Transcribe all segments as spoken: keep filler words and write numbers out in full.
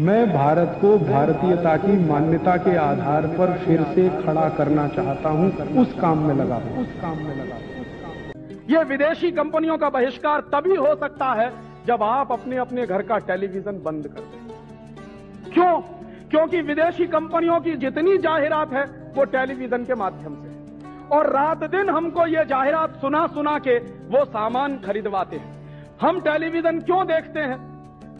मैं भारत को भारतीयता की मान्यता के आधार पर फिर से खड़ा करना चाहता हूं, उस काम में लगा हूं उस काम में लगा हूं। ये विदेशी कंपनियों का बहिष्कार तभी हो सकता है जब आप अपने अपने घर का टेलीविजन बंद कर दें। क्यों? क्योंकि विदेशी कंपनियों की जितनी जाहिरात है वो टेलीविजन के माध्यम से, और रात दिन हमको ये जाहिरात सुना सुना के वो सामान खरीदवाते हैं। हम टेलीविजन क्यों देखते हैं?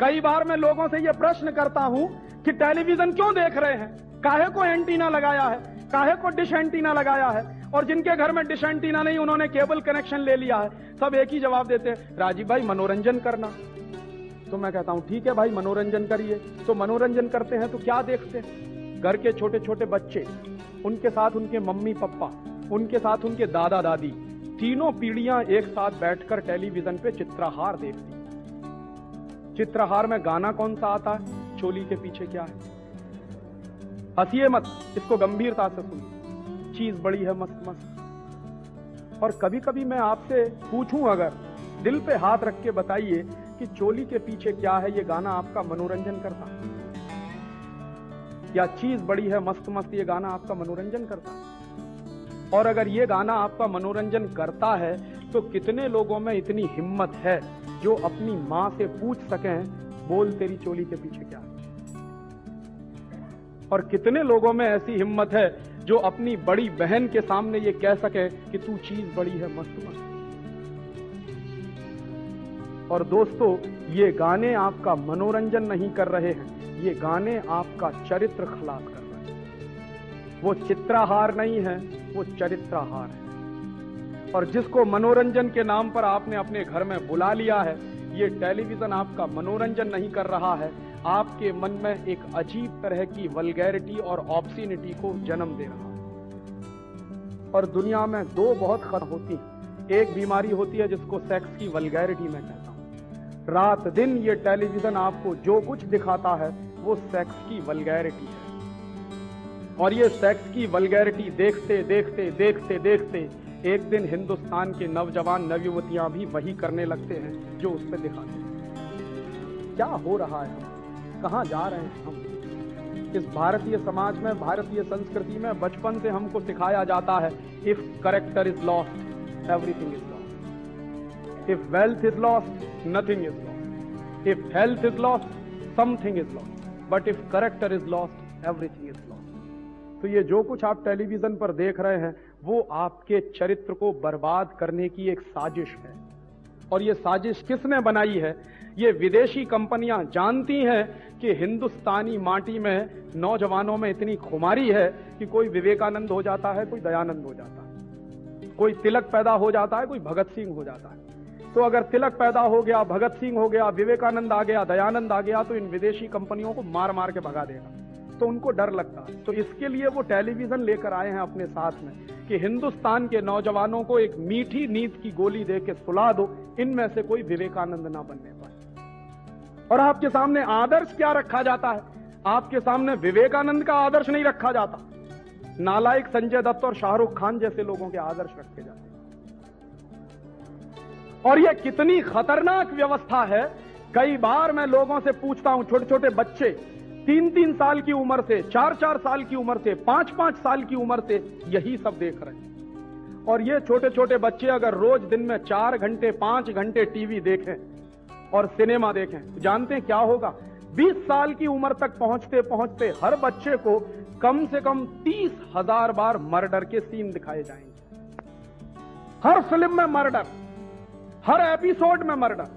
कई बार मैं लोगों से ये प्रश्न करता हूं कि टेलीविजन क्यों देख रहे हैं? काहे को एंटीना लगाया है, काहे को डिश एंटीना लगाया है? और जिनके घर में डिश एंटीना नहीं, उन्होंने केबल कनेक्शन ले लिया है, सब एक ही जवाब देते हैं, राजीव भाई मनोरंजन करना। तो मैं कहता हूं ठीक है भाई, मनोरंजन करिए। तो मनोरंजन करते हैं तो क्या देखते हैं? घर के छोटे छोटे बच्चे, उनके साथ उनके मम्मी पापा, उनके साथ उनके दादा दादी, तीनों पीढ़ियां एक साथ बैठकर टेलीविजन पे चित्रहार देखती। चित्रहार में गाना कौन सा आता है? चोली के पीछे क्या है? हंसिए मत, इसको गंभीरता से सुनिए, चीज बड़ी है मस्त मस्त। और कभी कभी मैं आपसे पूछूं, अगर दिल पे हाथ रख के बताइए कि चोली के पीछे क्या है ये गाना आपका मनोरंजन करता या चीज बड़ी है मस्त मस्त ये गाना आपका मनोरंजन करता? और अगर ये गाना आपका मनोरंजन करता है तो कितने लोगों में इतनी हिम्मत है जो अपनी मां से पूछ सकें, बोल तेरी चोली के पीछे क्या है? और कितने लोगों में ऐसी हिम्मत है जो अपनी बड़ी बहन के सामने ये कह सके कि तू चीज बड़ी है मस्त मस्त। और दोस्तों, ये गाने आपका मनोरंजन नहीं कर रहे हैं, ये गाने आपका चरित्र खलास कर रहे हैं। वो चित्रहार नहीं है, वो चरित्रहार है। और जिसको मनोरंजन के नाम पर आपने अपने घर में बुला लिया है, ये टेलीविजन आपका मनोरंजन नहीं कर रहा है, आपके मन में एक अजीब तरह की वल्गैरिटी और ऑब्सीनिटी को जन्म दे रहा है। और दुनिया में दो बहुत खर होती है, एक बीमारी होती है जिसको सेक्स की वल्गैरिटी में कहता हूं। रात दिन ये टेलीविजन आपको जो कुछ दिखाता है वो सेक्स की वल्गैरिटी है। और ये सेक्स की वल्गैरिटी देखते देखते देखते देखते एक दिन हिंदुस्तान के नौजवान नवयुवतियां भी वही करने लगते हैं जो उस पर दिखाते हैं। क्या हो रहा है? हम कहाँ जा रहे हैं? हम इस भारतीय समाज में, भारतीय संस्कृति में बचपन से हमको सिखाया जाता है, if character is lost everything is lost, if wealth is lost nothing is lost, if health is lost something is lost, but if character is lost everything is lost. तो ये जो कुछ आप टेलीविजन पर देख रहे हैं वो आपके चरित्र को बर्बाद करने की एक साजिश है। और ये साजिश किसने बनाई है? ये विदेशी कंपनियां जानती हैं कि हिंदुस्तानी माटी में नौजवानों में इतनी खुमारी है कि कोई विवेकानंद हो जाता है, कोई दयानंद हो जाता है, कोई तिलक पैदा हो जाता है, कोई भगत सिंह हो जाता है। तो अगर तिलक पैदा हो गया, भगत सिंह हो गया, विवेकानंद आ गया, दयानंद आ गया, तो इन विदेशी कंपनियों को मार मार के भगा देगा। तो उनको डर लगता है, तो इसके लिए वो टेलीविजन लेकर आए हैं अपने साथ में कि हिंदुस्तान के नौजवानों को एक मीठी नींद की गोली दे के सुला दो, इनमें से कोई विवेकानंद ना बनने पाए। और आपके सामने आदर्श क्या रखा जाता है? आपके सामने विवेकानंद का आदर्श नहीं रखा जाता, नालायक संजय दत्त और शाहरुख खान जैसे लोगों के आदर्श रखे जाते हैं। और यह कितनी खतरनाक व्यवस्था है। कई बार मैं लोगों से पूछता हूं, छोटे छोटे बच्चे तीन तीन साल की उम्र से, चार चार साल की उम्र से, पांच पांच साल की उम्र से यही सब देख रहे हैं। और ये छोटे छोटे बच्चे अगर रोज दिन में चार घंटे पांच घंटे टीवी देखें और सिनेमा देखें, जानते हैं क्या होगा? बीस साल की उम्र तक पहुंचते पहुंचते हर बच्चे को कम से कम तीस हजार बार मर्डर के सीन दिखाए जाएंगे। हर फिल्म में मर्डर, हर एपिसोड में मर्डर,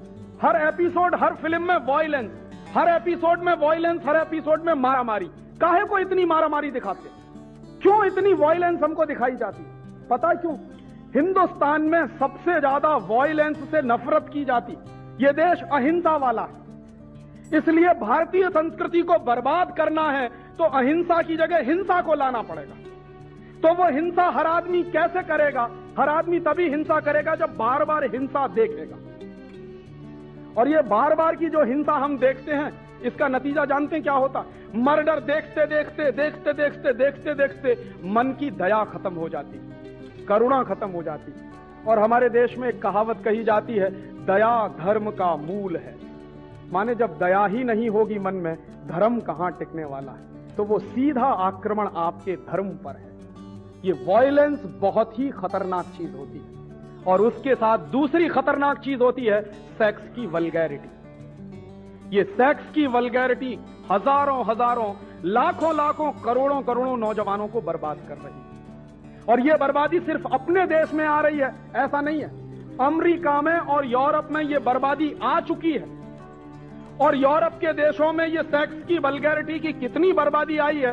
हर एपिसोड हर फिल्म में वॉयलेंस, हर एपिसोड में वॉयलेंस, हर एपिसोड में मारामारी। काहे को इतनी मारामारी दिखाते? क्यों इतनी वॉयलेंस हमको दिखाई जाती? पता क्यों? हिंदुस्तान में सबसे ज्यादा वॉयलेंस से नफरत की जाती। यह देश अहिंसा वाला है, इसलिए भारतीय संस्कृति को बर्बाद करना है तो अहिंसा की जगह हिंसा को लाना पड़ेगा। तो वो हिंसा हर आदमी कैसे करेगा? हर आदमी तभी हिंसा करेगा जब बार बार हिंसा देखेगा। और ये बार बार की जो हिंसा हम देखते हैं, इसका नतीजा जानते हैं क्या होता? मर्डर देखते देखते देखते देखते देखते देखते मन की दया खत्म हो जाती, करुणा खत्म हो जाती। और हमारे देश में एक कहावत कही जाती है, दया धर्म का मूल है। माने जब दया ही नहीं होगी मन में, धर्म कहां टिकने वाला है। तो वो सीधा आक्रमण आपके धर्म पर है। ये वॉयलेंस बहुत ही खतरनाक चीज होती है। और उसके साथ दूसरी खतरनाक चीज होती है सेक्स की वल्गैरिटी। ये सेक्स की वल्गैरिटी हजारों हजारों, लाखों लाखों, करोड़ों करोड़ों नौजवानों को बर्बाद कर रही है। और यह बर्बादी सिर्फ अपने देश में आ रही है ऐसा नहीं है। अमेरिका में और यूरोप में यह बर्बादी आ चुकी है। और यूरोप के देशों में यह सेक्स की वल्गैरिटी की कितनी बर्बादी आई है,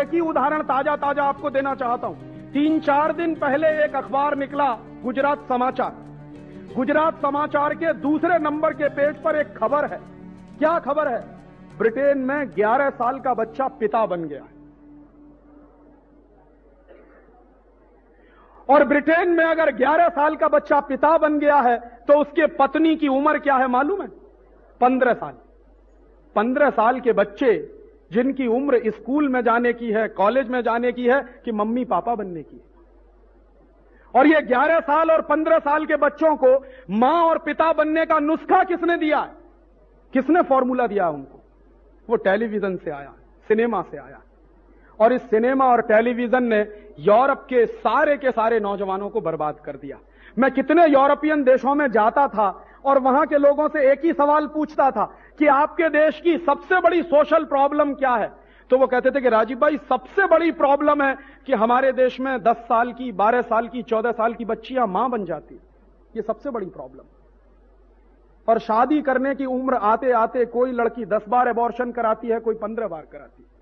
एक ही उदाहरण ताजा ताजा आपको देना चाहता हूं। तीन चार दिन पहले एक अखबार निकला, गुजरात समाचार। गुजरात समाचार के दूसरे नंबर के पेज पर एक खबर है। क्या खबर है? ब्रिटेन में ग्यारह साल का बच्चा पिता बन गया है। और ब्रिटेन में अगर ग्यारह साल का बच्चा पिता बन गया है तो उसके पत्नी की उम्र क्या है मालूम है? पंद्रह साल। पंद्रह साल के बच्चे जिनकी उम्र स्कूल में जाने की है, कॉलेज में जाने की है, कि मम्मी पापा बनने की है। और ये ग्यारह साल और पंद्रह साल के बच्चों को मां और पिता बनने का नुस्खा किसने दिया है? किसने फॉर्मूला दिया उनको? वो टेलीविजन से आया, सिनेमा से आया। और इस सिनेमा और टेलीविजन ने यूरोप के सारे के सारे नौजवानों को बर्बाद कर दिया। मैं कितने यूरोपियन देशों में जाता था और वहां के लोगों से एक ही सवाल पूछता था कि आपके देश की सबसे बड़ी सोशल प्रॉब्लम क्या है? तो वो कहते थे कि राजीव भाई, सबसे बड़ी प्रॉब्लम है कि हमारे देश में दस साल की, बारह साल की, चौदह साल की बच्चियां मां बन जाती है। ये सबसे बड़ी प्रॉब्लम। और शादी करने की उम्र आते आते कोई लड़की दस बार एबॉर्शन कराती है, कोई पंद्रह बार कराती है।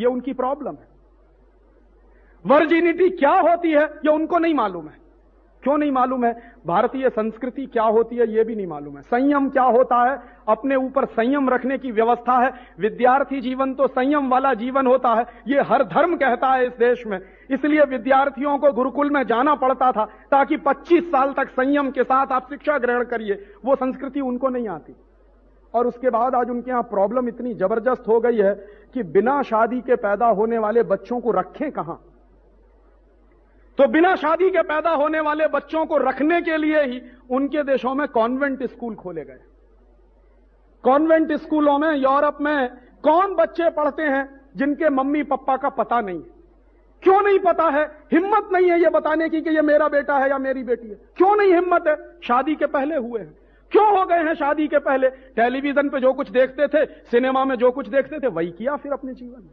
ये उनकी प्रॉब्लम है। वर्जिनिटी क्या होती है ये उनको नहीं मालूम है। क्यों नहीं मालूम है? भारतीय संस्कृति क्या होती है ये भी नहीं मालूम है। संयम क्या होता है, अपने ऊपर संयम रखने की व्यवस्था है। विद्यार्थी जीवन तो संयम वाला जीवन होता है, ये हर धर्म कहता है इस देश में। इसलिए विद्यार्थियों को गुरुकुल में जाना पड़ता था ताकि पच्चीस साल तक संयम के साथ आप शिक्षा ग्रहण करिए। वो संस्कृति उनको नहीं आती। और उसके बाद आज उनके यहां प्रॉब्लम इतनी जबरदस्त हो गई है कि बिना शादी के पैदा होने वाले बच्चों को रखें कहां? तो बिना शादी के पैदा होने वाले बच्चों को रखने के लिए ही उनके देशों में कॉन्वेंट स्कूल खोले गए। कॉन्वेंट स्कूलों में यूरोप में कौन बच्चे पढ़ते हैं जिनके मम्मी पापा का पता नहीं है? क्यों नहीं पता है? हिम्मत नहीं है यह बताने की कि यह मेरा बेटा है या मेरी बेटी है। क्यों नहीं हिम्मत है? शादी के पहले हुए हैं। क्यों हो गए हैं शादी के पहले? टेलीविजन पे जो कुछ देखते थे, सिनेमा में जो कुछ देखते थे, वही किया फिर अपने जीवन में।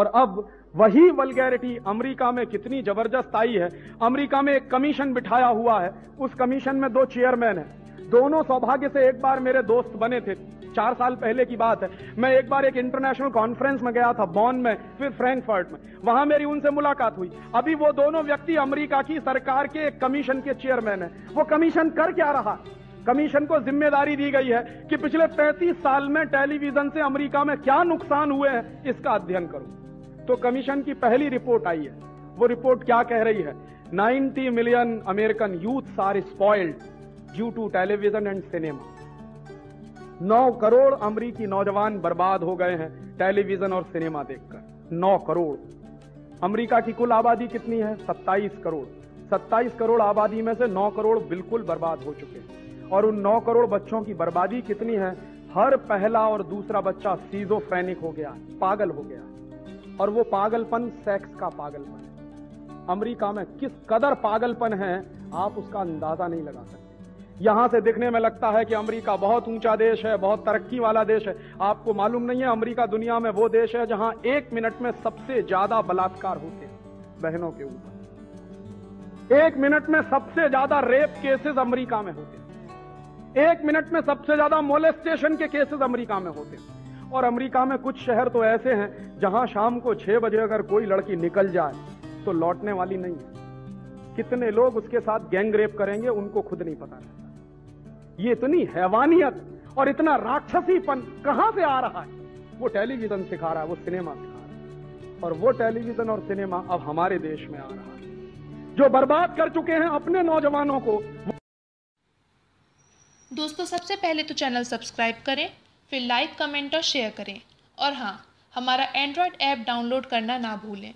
और अब वही वल्गैरिटी अमेरिका में कितनी जबरदस्त आई है। अमेरिका में एक कमीशन बिठाया हुआ है। उस कमीशन में दो चेयरमैन हैं। दोनों सौभाग्य से एक बार मेरे दोस्त बने थे। चार साल पहले की बात है। मैं एक बार एक इंटरनेशनल कॉन्फ्रेंस में गया था, बॉन में, फिर फ्रैंकफर्ट में। वहां मेरी उनसे मुलाकात हुई। अभी वो दोनों व्यक्ति अमेरिका की सरकार के एक कमीशन के चेयरमैन हैं। वो कमीशन कर क्या रहा? कमीशन को जिम्मेदारी दी गई है कि पिछले पैंतीस साल में टेलीविजन से अमेरिका में क्या नुकसान हुए हैं, इसका अध्ययन करो। तो कमीशन की पहली रिपोर्ट आई है। वो रिपोर्ट क्या कह रही है? Ninety million American youths are spoiled due to television and cinema. नौ करोड़ अमरीकी नौजवान बर्बाद हो गए हैं टेलीविजन और सिनेमा देखकर। नौ करोड़। अमरीका की कुल आबादी कितनी है? सत्ताईस करोड़। सत्ताईस करोड़ आबादी में से नौ करोड़ बिल्कुल बर्बाद हो चुके हैं। और उन नौ करोड़ बच्चों की बर्बादी कितनी है? हर पहला और दूसरा बच्चा सीजोफ्रेनिक हो गया, पागल हो गया। और वो पागलपन सेक्स का पागलपन है। अमरीका में किस कदर पागलपन है आप उसका अंदाजा नहीं लगा सकते। यहां से दिखने में लगता है कि अमेरिका बहुत ऊंचा देश है, बहुत तरक्की वाला देश है। आपको मालूम नहीं है अमेरिका दुनिया में वो देश है जहां एक मिनट में सबसे ज्यादा बलात्कार होते हैं बहनों के ऊपर। एक मिनट में सबसे ज्यादा रेप केसेस अमेरिका में होते हैं। एक मिनट में सबसे ज्यादा मोलेस्टेशन के केसेस अमेरिका में होते हैं। और अमेरिका में कुछ शहर तो ऐसे हैं जहां शाम को छह बजे अगर कोई लड़की निकल जाए तो लौटने वाली नहीं है। कितने लोग उसके साथ गैंग रेप करेंगे उनको खुद नहीं पता रहता। ये इतनी हैवानियत और इतना राक्षसीपन कहां से आ रहा है? वो टेलीविजन सिखा रहा है, वो सिनेमा सिखा रहा है। और वो टेलीविजन और सिनेमा अब हमारे देश में आ रहा है। जो बर्बाद कर चुके हैं अपने नौजवानों को। दोस्तों, सबसे पहले तो चैनल सब्सक्राइब करें, फिर लाइक, कमेंट और शेयर करें। और हाँ, हमारा एंड्रॉयड ऐप डाउनलोड करना ना भूलें।